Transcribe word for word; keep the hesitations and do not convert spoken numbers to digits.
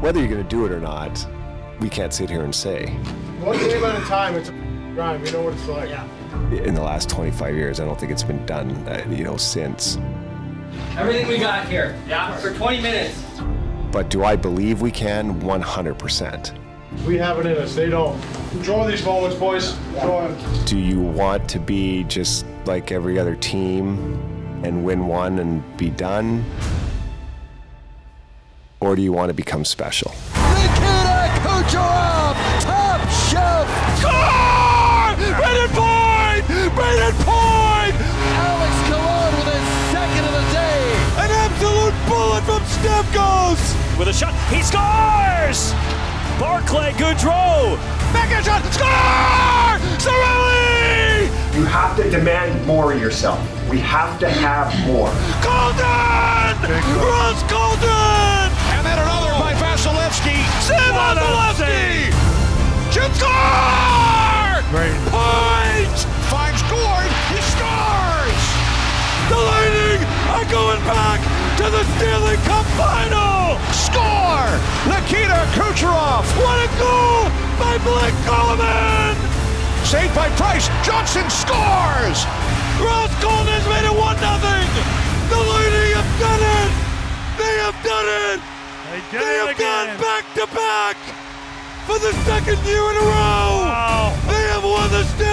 Whether you're going to do it or not, we can't sit here and say. One game at a time, it's a grind. We know what it's like. Yeah. In the last twenty-five years, I don't think it's been done, uh, you know, since. Everything we got here, yeah, for twenty minutes. But do I believe we can? one hundred percent. We have it in us. They don't. Control these moments, boys. Control. Do you want to be just like every other team and win one and be done? Or do you want to become special? Nikita Kucherov, top shelf. Score! Brayden Point! Brayden Point! Alex Collard with his second of the day. An absolute bullet from Stamkos. With a shot, he scores! Barclay Goudreau, mega shot, score! Cirelli! You have to demand more of yourself. We have to have more. Colton! Ross Colton! And then another by Vasilevsky. Vasilevsky! Shoot, score! Great. Point! Finds Gord, he scores! The Lightning are going back to the Stanley Cup Final! Score! Nikita Kucherov! What a goal by Blake Coleman! Saved by Price, Johnson scores! Ross Colton has made it one nothing! The Lightning have done it! They have done it! They, did they it have again. Gone back-to-back -back for the second year in a row! Wow. They have won the Stanley Cup!